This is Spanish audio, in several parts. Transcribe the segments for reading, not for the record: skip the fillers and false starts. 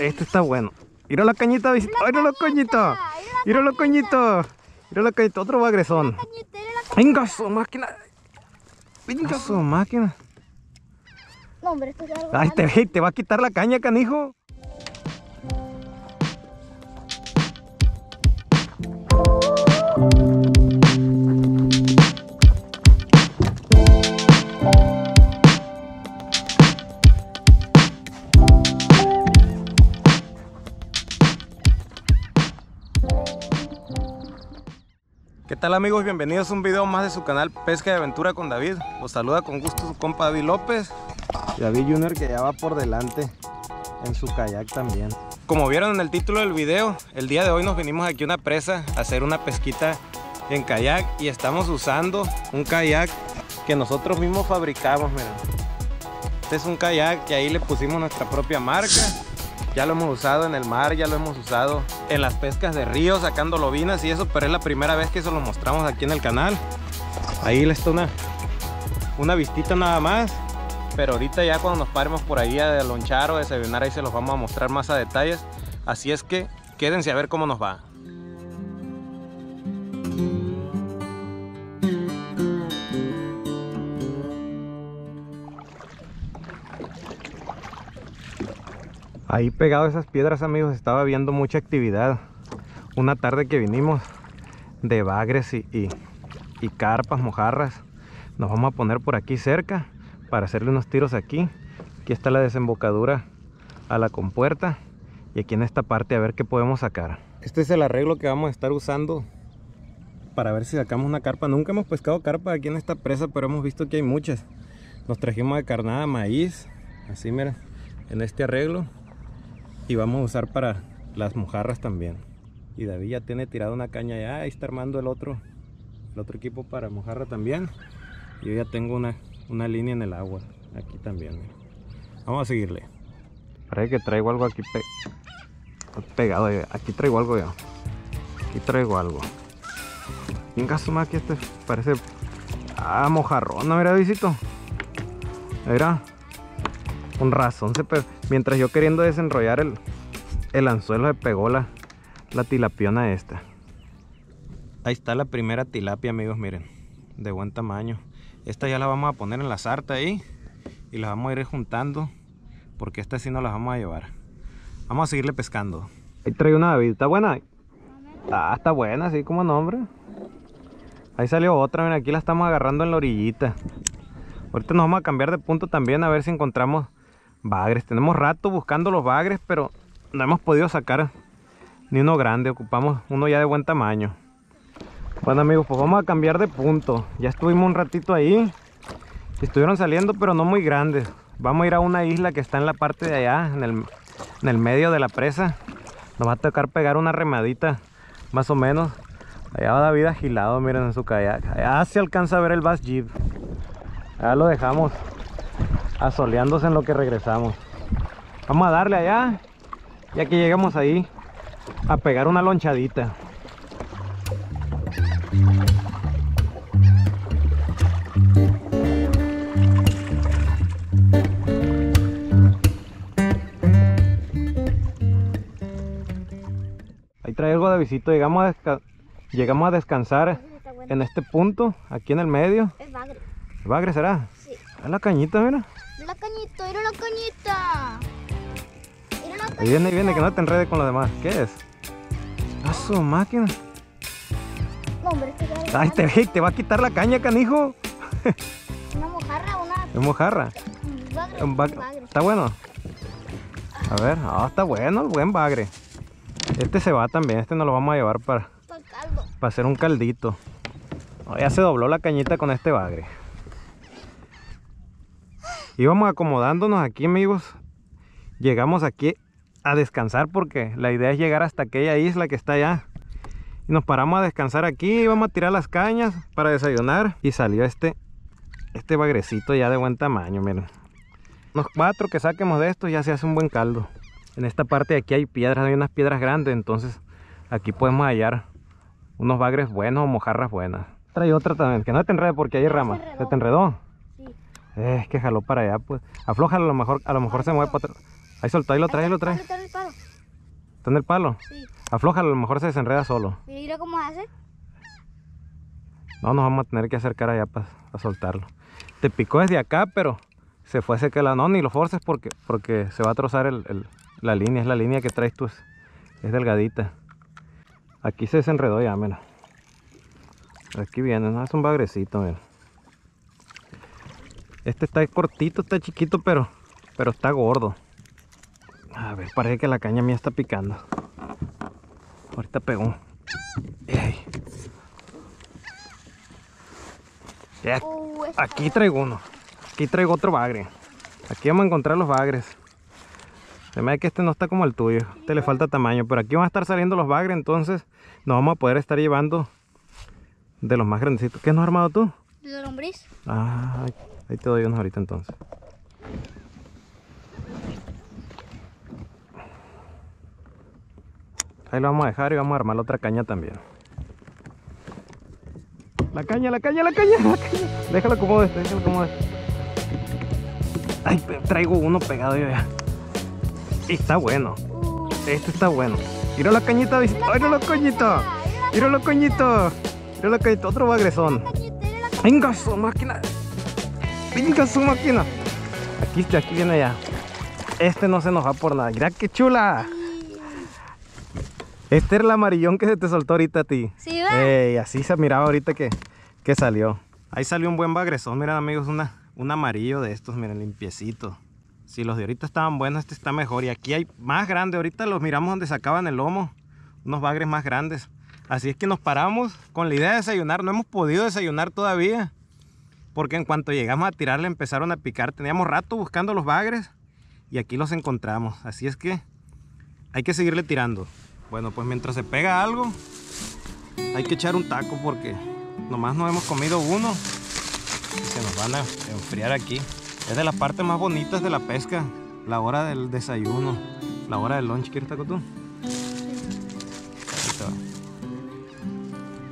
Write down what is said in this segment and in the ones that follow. Este está bueno. ¡Mira la cañita! ¡Mira la cañita! ¡Mira la cañita! ¡Mira la cañita! ¡Otro bagresón! ¡Venga su máquina! ¡Venga su máquina! No, hombre, esto es algo. ¡Ay, te ve! ¡Te va a quitar la caña, canijo! ¿Qué tal, amigos? Bienvenidos a un video más de su canal Pesca y Aventura con David. Los saluda con gusto su compa David López. David Junior, que ya va por delante en su kayak también. Como vieron en el título del video, el día de hoy nos vinimos aquí a una presa a hacer una pesquita en kayak. Y estamos usando un kayak que nosotros mismos fabricamos, miren. Este es un kayak que ahí le pusimos nuestra propia marca. Ya lo hemos usado en el mar, ya lo hemos usado en las pescas de río, sacando lobinas y eso, pero es la primera vez que se lo mostramos aquí en el canal. Ahí le está una vistita nada más, pero ahorita ya cuando nos paremos por ahí a lonchar o a desayunar, ahí se los vamos a mostrar más a detalles. Así es que quédense a ver cómo nos va. Ahí pegado a esas piedras, amigos, estaba viendo mucha actividad. Una tarde que vinimos de bagres y carpas, mojarras. Nos vamos a poner por aquí cerca para hacerle unos tiros aquí. Aquí está la desembocadura a la compuerta. Y aquí en esta parte a ver qué podemos sacar. Este es el arreglo que vamos a estar usando para ver si sacamos una carpa. Nunca hemos pescado carpa aquí en esta presa, pero hemos visto que hay muchas. Nos trajimos de carnada maíz, así miren, en este arreglo. Y vamos a usar para las mojarras también. Y David ya tiene tirado una caña ya. Ahí está armando el otro equipo para mojarra también. Yo ya tengo una línea en el agua. Aquí también. Mira. Vamos a seguirle. Parece que traigo algo aquí pegado. Aquí traigo algo ya. Aquí traigo algo. Venga, suma aquí este. Parece... Ah, mojarrona, mira, visito. Mira. Con razón se pegó. Mientras yo queriendo desenrollar el anzuelo, se pegó la tilapiona esta. Ahí está la primera tilapia, amigos, miren. De buen tamaño. Esta ya la vamos a poner en la sarta ahí. Y la vamos a ir juntando. Porque esta sí no la vamos a llevar. Vamos a seguirle pescando. Ahí trae una, David. ¿Está buena? Ah, está buena, así como nombre. Ahí salió otra, miren, aquí la estamos agarrando en la orillita. Ahorita nos vamos a cambiar de punto también a ver si encontramos bagres. Tenemos rato buscando los bagres, pero no hemos podido sacar ni uno grande. Ocupamos uno ya de buen tamaño. Bueno, amigos, pues vamos a cambiar de punto. Ya estuvimos un ratito ahí. Estuvieron saliendo, pero no muy grandes. Vamos a ir a una isla que está en la parte de allá, en el medio de la presa. Nos va a tocar pegar una remadita, más o menos. Allá va David agilado, miren, en su kayak. Allá se alcanza a ver el bass jeep. Allá lo dejamos asoleándose en lo que regresamos. Vamos a darle allá, ya que llegamos ahí, a pegar una lonchadita. Ahí trae algo de visito. Llegamos a descansar en este punto, aquí en el medio. Es bagre. ¿Bagre será? Sí. Es la cañita, mira. La cañita, era la cañita. Era la cañita. Ahí viene, que no te enredes con los demás. ¿Qué es? ¡A su máquina! No, hombre, esto ya es. ¡Ay, te va a quitar la caña, canijo! Una mojarra, una. ¿Es mojarra? Un bagre. ¿Está bueno? A ver, está bueno el buen bagre. Este se va también, este nos lo vamos a llevar para hacer un caldito. Oh, ya se dobló la cañita con este bagre. Íbamos acomodándonos aquí, amigos. Llegamos aquí a descansar porque la idea es llegar hasta aquella isla que está allá. Y nos paramos a descansar aquí, íbamos a tirar las cañas para desayunar. Y salió este bagrecito ya de buen tamaño, miren. Unos 4 que saquemos de estos ya se hace un buen caldo. En esta parte de aquí hay piedras, hay unas piedras grandes. Entonces aquí podemos hallar unos bagres buenos o mojarras buenas. Trae otra también, que no te enredes porque hay ramas. ¿Se te enredó? Es que jaló para allá, pues. Aflójalo, a lo mejor se mueve para atrás. Ahí soltó, ahí lo trae. ¿Está en el palo? Sí. Aflójalo, a lo mejor se desenreda solo. Mira cómo hace. No, nos vamos a tener que acercar allá para soltarlo. Te picó desde acá, pero se fue cerca de la... No, ni lo forces porque se va a trozar la línea. Es la línea que traes tú. Es delgadita. Aquí se desenredó ya, mira. Aquí viene, ¿no? Es un bagrecito, mira. Este está cortito, está chiquito, pero está gordo. A ver, parece que la caña mía está picando. Ahorita pegó. Ey. Yeah. Aquí traigo uno. Aquí traigo otro bagre. Aquí vamos a encontrar los bagres. Se me da que este no está como el tuyo. Este le falta tamaño. Pero aquí van a estar saliendo los bagres. Entonces nos vamos a poder estar llevando de los más grandecitos. ¿Qué nos has armado tú? De lombriz. Ah, ahí te doy unos ahorita entonces. Ahí lo vamos a dejar y vamos a armar la otra caña también. La caña, la caña, la caña, la caña. Déjalo como este, déjalo como este. Ay, traigo uno pegado yo ya. Está bueno. Este está bueno. Mira la cañita. Mira los coñitos. Mira los coñitos. Mira los coñitos. Otro bagresón. Venga su máquina. Venga su máquina. Aquí viene ya. Este no se enoja por nada. Mira qué chula. Este era el amarillón que se te soltó ahorita a ti. Sí, va. Así se miraba ahorita que salió. Ahí salió un buen bagresón. Miren, amigos, un amarillo de estos. Miren, limpiecito. Si los de ahorita estaban buenos, este está mejor. Y aquí hay más grande. Ahorita los miramos donde sacaban el lomo. Unos bagres más grandes. Así es que nos paramos con la idea de desayunar. No hemos podido desayunar todavía. Porque en cuanto llegamos a tirarle, empezaron a picar. Teníamos rato buscando los bagres. Y aquí los encontramos. Así es que hay que seguirle tirando. Bueno, pues mientras se pega algo, hay que echar un taco porque nomás nos hemos comido uno y se nos van a enfriar aquí. Es de las partes más bonitas de la pesca, la hora del desayuno, la hora del lunch. ¿Quieres taco tú?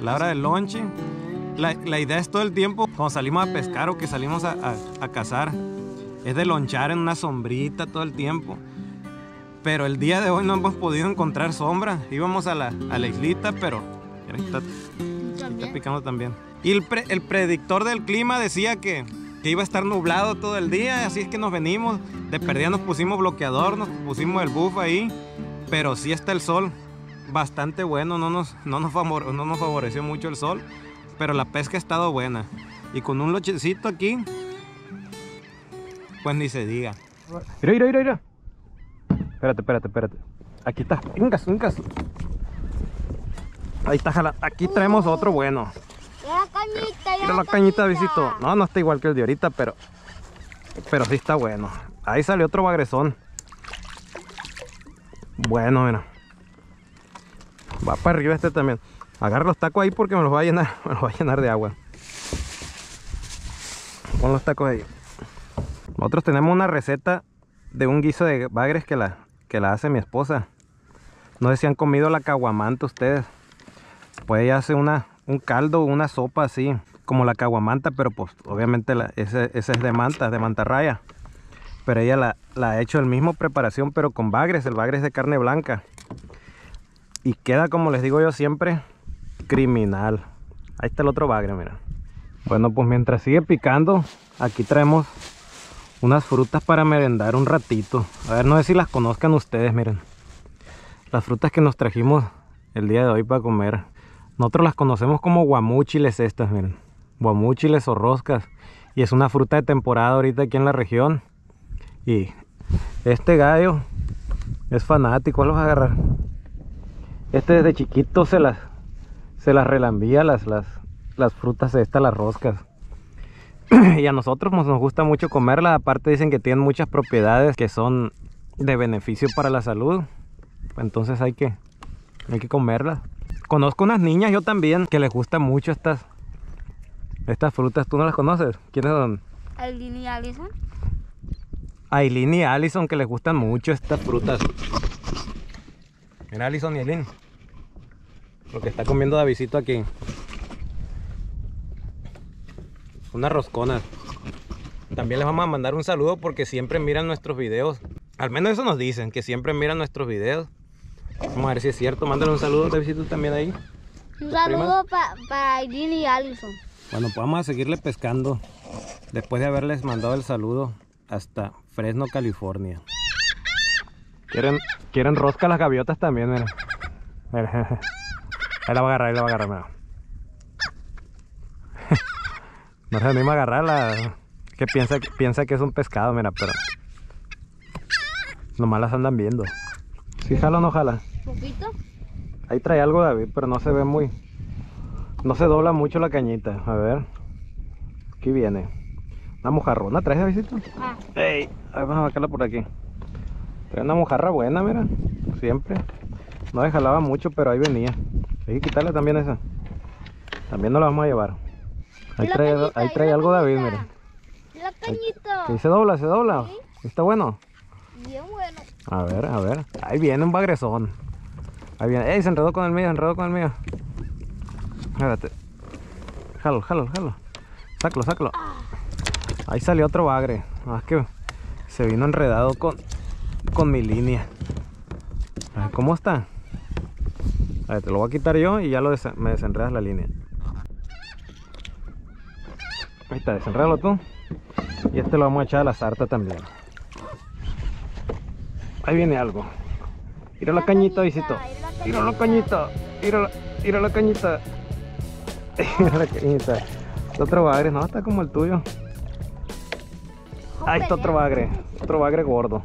La hora del lunch, la idea es todo el tiempo, cuando salimos a pescar o que salimos a cazar, es de lonchar en una sombrita todo el tiempo. Pero el día de hoy no hemos podido encontrar sombra. Íbamos a la islita, pero está picando también. Y el predictor del clima decía que iba a estar nublado todo el día. Así es que nos venimos. De perdida nos pusimos bloqueador, nos pusimos el buff ahí. Pero sí está el sol bastante bueno. No nos favoreció mucho el sol. Pero la pesca ha estado buena. Y con un lochecito aquí, pues ni se diga. Mira, mira, mira, mira. Espérate, espérate, espérate. Aquí está. Incas, incas. Ahí está jalando. Aquí traemos otro bueno. Mira la cañita. Mira la cañita, visito. No está igual que el de ahorita, pero sí está bueno. Ahí salió otro bagresón. Bueno, mira. Va para arriba este también. Agarra los tacos ahí porque me los va a llenar. Me los va a llenar de agua. Pon los tacos ahí. Nosotros tenemos una receta de un guiso de bagres que la hace mi esposa. No sé si han comido la caguamanta ustedes. Pues ella hace un caldo, una sopa así, como la caguamanta, pero pues obviamente esa es de mantarraya. Pero ella la ha hecho la misma preparación, pero con bagres. El bagre es de carne blanca. Y queda, como les digo yo siempre, criminal. Ahí está el otro bagre, mira. Bueno, pues mientras sigue picando, aquí traemos unas frutas para merendar un ratito. A ver, no sé si las conozcan ustedes, miren. Las frutas que nos trajimos el día de hoy para comer. Nosotros las conocemos como guamúchiles estas, miren. Guamúchiles o roscas. Y es una fruta de temporada ahorita aquí en la región. Y este gallo es fanático, los va a agarrar. Este desde chiquito se las relambía las frutas estas, las roscas. Y a nosotros nos gusta mucho comerla. Aparte dicen que tienen muchas propiedades que son de beneficio para la salud. Entonces hay que comerla. Conozco unas niñas yo también que les gustan mucho estas frutas. ¿Tú no las conoces? ¿Quiénes son? Aylin y Allison. Aylin y Allison, que les gustan mucho estas frutas. Mira Allison y Aylin lo que está comiendo Davidito aquí. Unas rosconas. También les vamos a mandar un saludo porque siempre miran nuestros videos. Al menos eso nos dicen, que siempre miran nuestros videos. Vamos a ver si es cierto. Mándale un saludo, David, tú también ahí. Un saludo para Aylin y Allison. Bueno, pues vamos a seguirle pescando. Después de haberles mandado el saludo hasta Fresno, California. Quieren rosca las gaviotas también, mira. Mira. Ahí la va a agarrar, mira. No se anima a agarrarla. Que piensa que es un pescado, mira, pero nomás las andan viendo. ¿Sí jala o no jala? Poquito. Ahí trae algo, David, pero no se ve muy... No se dobla mucho la cañita. A ver. Aquí viene. Una mojarrona, ¿traes, Davidito? Ah. Ey, vamos a sacarla por aquí. Trae una mojarra buena, mira. Siempre. No le jalaba mucho, pero ahí venía. Hay que quitarle también esa. También nos la vamos a llevar. Ahí trae, cañita, ahí trae algo, cañita. David, mira. La cañita. Ahí, se dobla. ¿Sí? ¿Está bueno? Bien bueno. A ver, Ahí viene un bagresón. Ahí viene. Ey, se enredó con el mío, Espérate. Jalo. Sácalo. Ahí salió otro bagre. Más que se vino enredado con mi línea. A ver, ¿cómo está? A ver, te lo voy a quitar yo y ya lo me desenredas la línea. Ahí está, desenrédalo tú. Y este lo vamos a echar a la sarta también. Ahí viene algo. Tira la cañita, Visito. Tira la cañita. Tira la cañita. Este otro bagre, no, está como el tuyo. Ahí está otro bagre. Otro bagre gordo.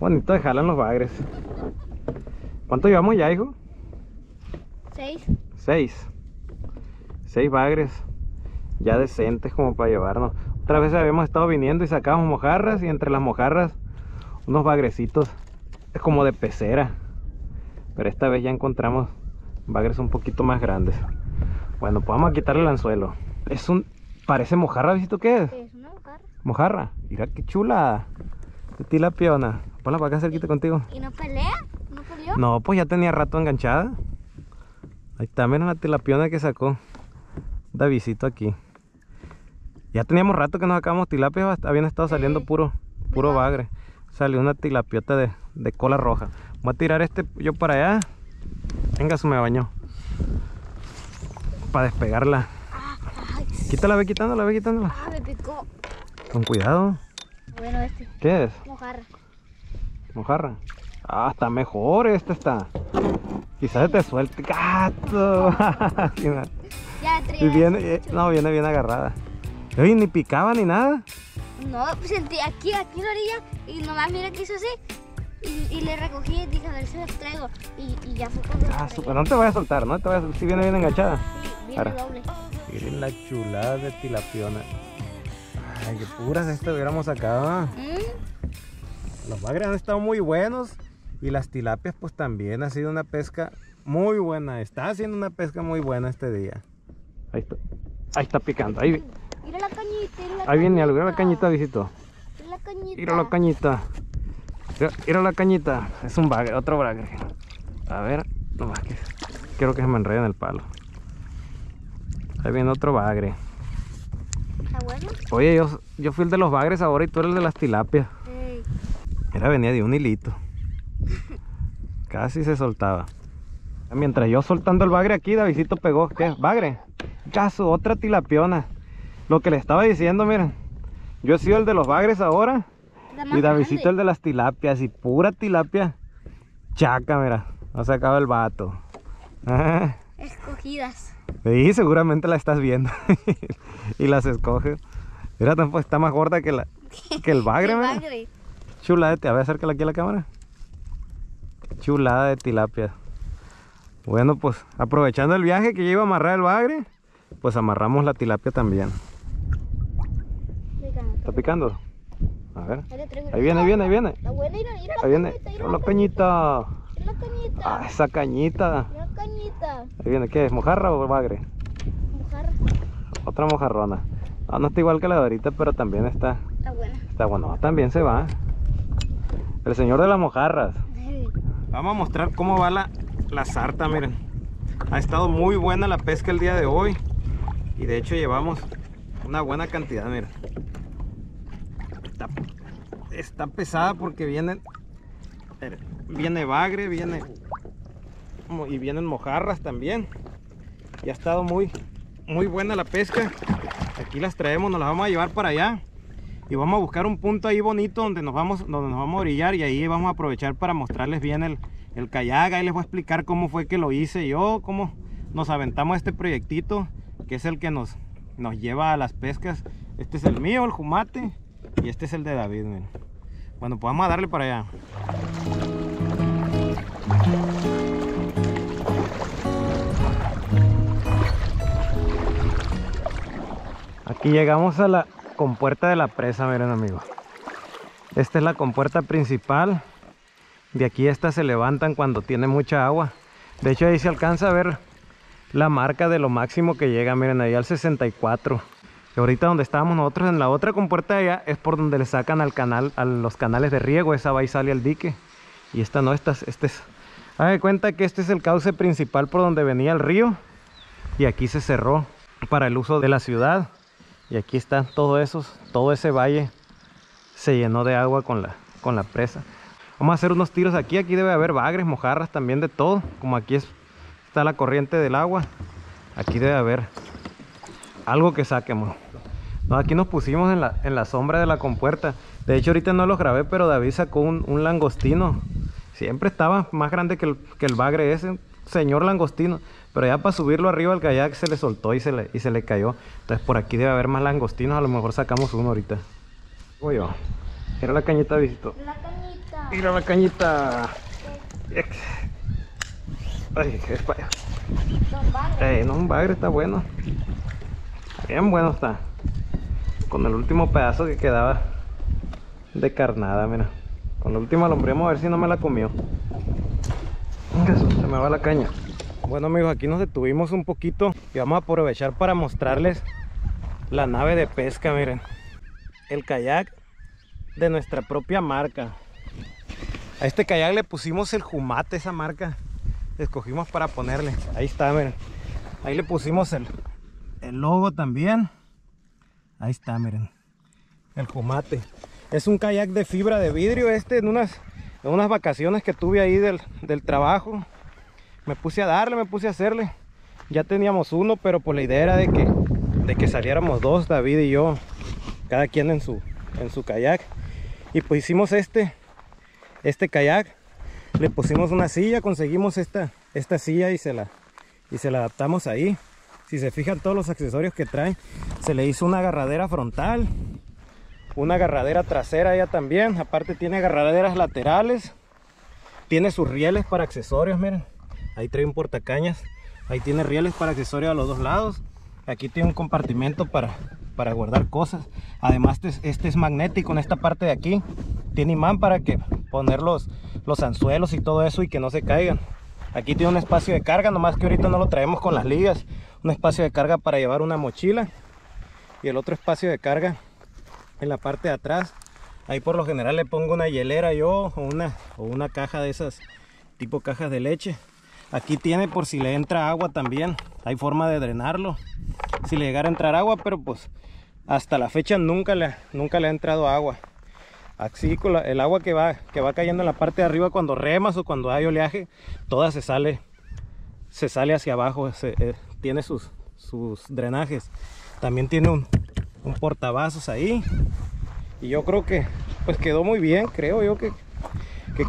Bonito de jalan los bagres. ¿Cuánto llevamos ya, hijo? 6. 6 bagres. Ya decentes como para llevarnos. Otras veces habíamos estado viniendo y sacábamos mojarras, y entre las mojarras unos bagrecitos como de pecera, pero esta vez ya encontramos bagres un poquito más grandes. Bueno, pues vamos a quitarle el anzuelo. Es un... parece mojarra, ¿viste qué es? Es una mojarra. Mojarra, mira qué chula. De ti la piona. Ponla para acá cerquita contigo. ¿Y no pelea? ¿No peleó? No, pues ya tenía rato enganchada. Ahí está, mira la tilapiona que sacó Davidito aquí. Ya teníamos rato que nos sacábamos tilapias, habían estado saliendo puro bagre. Salió una tilapiota de cola roja. Voy a tirar este yo para allá. Venga, se me bañó. Para despegarla. Quítala, ve quitándola. Ah, me picó. Con cuidado. Bueno, este. ¿Qué es? Mojarra. Mojarra. Ah, está mejor este está. Quizás te suelte, gato. Ya, y viene, no, viene bien agarrada. Oye, ni picaba ni nada. No, pues sentí aquí en la orilla y nomás mira que hizo así. Y le recogí y dije, a ver si la traigo. Y ya fue cuando... Ah, super, no te vayas a soltar, no te vayas a soltar. Si viene bien enganchada. Sí, viene doble. Miren la chulada de tilapiona. Ay, qué puras estas hubiéramos sacado. ¿Mm? Los bagres han estado muy buenos. Y las tilapias pues también ha sido una pesca muy buena. Está haciendo una pesca muy buena este día. Ahí está picando. Ahí... Mira la cañita, ahí viene algo, mira la cañita, Visito. Mira la cañita. Es un bagre, otro bagre. A ver, nomás que quiero que se me enrede en el palo. Ahí viene otro bagre. ¿Está bueno? Oye, yo fui el de los bagres ahora y tú eres el de las tilapias. Sí. Era, venía de un hilito. Casi se soltaba. Mientras yo soltando el bagre aquí, Davidito pegó. ¿Qué? ¿Bagre? Caso, otra tilapiona. Lo que le estaba diciendo, miren, yo he sido el de los bagres ahora y Davidito el de las tilapias, y pura tilapia chaca, mira, ha sacado el vato. Escogidas. Sí, seguramente la estás viendo y las escoges. Mira, tampoco está más gorda que el bagre, mira. Chulada de... A ver, acércala aquí a la cámara. Chulada de tilapia. Bueno, pues aprovechando el viaje que yo iba a amarrar el bagre, pues amarramos la tilapia también. ¿Está picando? A ver. Ahí viene. Ahí viene. La cañita. Ah, esa cañita. Ahí viene, ¿qué es? ¿Mojarra o bagre? Mojarra. Otra mojarrona. Ah, no está igual que la de ahorita, pero también está... Está buena. Está bueno. También se va. El señor de las mojarras. Sí. Vamos a mostrar cómo va la sarta, miren. Ha estado muy buena la pesca el día de hoy. Y de hecho llevamos una buena cantidad, miren. Está pesada porque viene bagre, viene y vienen mojarras también. Y ha estado muy buena la pesca. Aquí las traemos, nos las vamos a llevar para allá y vamos a buscar un punto ahí bonito donde nos vamos a orillar, y ahí vamos a aprovechar para mostrarles bien el kayak. Ahí les voy a explicar cómo fue que lo hice yo, cómo nos aventamos este proyectito, que es el que nos lleva a las pescas. Este es el mío, el Jumate, y este es el de David, miren. Bueno, pues vamos a darle para allá. Aquí llegamos a la compuerta de la presa, miren amigos. Esta es la compuerta principal. De aquí estas se levantan cuando tiene mucha agua. De hecho ahí se alcanza a ver la marca de lo máximo que llega, miren, ahí al 64. Y ahorita donde estábamos nosotros en la otra compuerta de allá es por donde le sacan al canal, a los canales de riego. Esa va y sale al dique. Y esta no, este es... Hagan de cuenta que este es el cauce principal por donde venía el río. Y aquí se cerró para el uso de la ciudad. Y aquí está todo ese valle se llenó de agua con la presa. Vamos a hacer unos tiros aquí. Aquí debe haber bagres, mojarras, también de todo. Como aquí está la corriente del agua, aquí debe haber algo que saquemos. No, aquí nos pusimos en la sombra de la compuerta. De hecho ahorita no los grabé, pero David sacó un langostino. Siempre estaba más grande que el bagre ese, señor langostino. Pero ya para subirlo arriba al kayak se le soltó y se le cayó. Entonces por aquí debe haber más langostinos. A lo mejor sacamos uno ahorita. Voy yo. Era la cañita, visito. La cañita. Mira la cañita. Ay, qué espalda. No, un bagre está bueno. Bien bueno está. Con el último pedazo que quedaba de carnada, mira. Con la última lombriamos a ver si no me la comió. Eso, se me va la caña. Bueno amigos, aquí nos detuvimos un poquito y vamos a aprovechar para mostrarles la nave de pesca, miren. El kayak de nuestra propia marca. A este kayak le pusimos el Jumate, esa marca escogimos para ponerle. Ahí está, miren. Ahí le pusimos el logo también. Ahí está, miren. El Jumate. Es un kayak de fibra de vidrio. Este en unas vacaciones que tuve ahí del trabajo. Me puse a hacerle. Ya teníamos uno, pero por la idea era de que saliéramos dos, David y yo, cada quien en su kayak. Y pues hicimos este kayak. Le pusimos una silla, conseguimos esta silla y se la adaptamos ahí. Si se fijan todos los accesorios que traen, se le hizo una agarradera frontal, una agarradera trasera ya también. Aparte tiene agarraderas laterales, tiene sus rieles para accesorios, miren. Ahí trae un portacañas, ahí tiene rieles para accesorios a los dos lados. Aquí tiene un compartimento para guardar cosas. Además este es magnético en esta parte de aquí. Tiene imán para que poner los anzuelos y todo eso y que no se caigan. Aquí tiene un espacio de carga, nomás que ahorita no lo traemos con las ligas. Un espacio de carga para llevar una mochila. Y el otro espacio de carga en la parte de atrás. Ahí por lo general le pongo una hielera yo o una caja de esas tipo cajas de leche. Aquí tiene por si le entra agua también. Hay forma de drenarlo si le llegara a entrar agua, pero pues hasta la fecha nunca le ha entrado agua. Así con el agua que va cayendo en la parte de arriba cuando remas o cuando hay oleaje, toda se sale hacia abajo. Tiene sus drenajes. También tiene un portavasos ahí. Y yo creo que pues quedó muy bien, creo yo que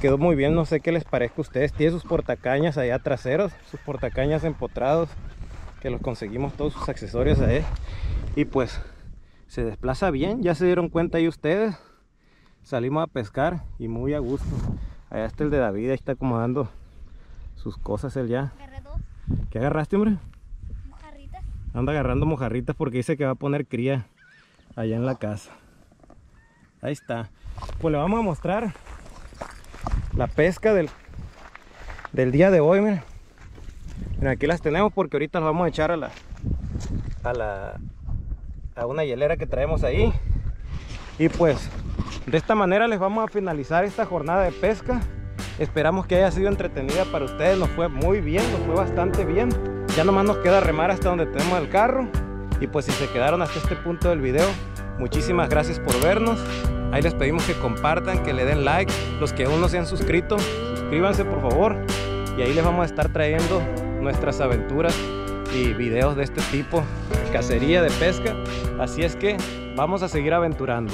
quedó muy bien. No sé qué les parezca a ustedes. Tiene sus portacañas allá traseros, sus portacañas empotrados, que los conseguimos todos sus accesorios ahí. Y pues se desplaza bien, ya se dieron cuenta ahí ustedes. Salimos a pescar y muy a gusto. Allá está el de David, ahí está acomodando sus cosas él ya. Agarré dos. ¿Qué agarraste, hombre? Mojarritas. Anda agarrando mojarritas porque dice que va a poner cría allá en la casa. Ahí está. Pues le vamos a mostrar la pesca del día de hoy, miren. Miren, aquí las tenemos porque ahorita las vamos a echar a una hielera que traemos ahí. Y pues de esta manera les vamos a finalizar esta jornada de pesca. Esperamos que haya sido entretenida para ustedes. Nos fue muy bien, nos fue bastante bien. Ya nomás nos queda remar hasta donde tenemos el carro. Y pues si se quedaron hasta este punto del video, muchísimas gracias por vernos. Ahí les pedimos que compartan, que le den like. Los que aún no se han suscrito, suscríbanse por favor. y ahí les vamos a estar trayendo nuestras aventuras y videos de este tipo, cacería de pesca, así es que vamos a seguir aventurando.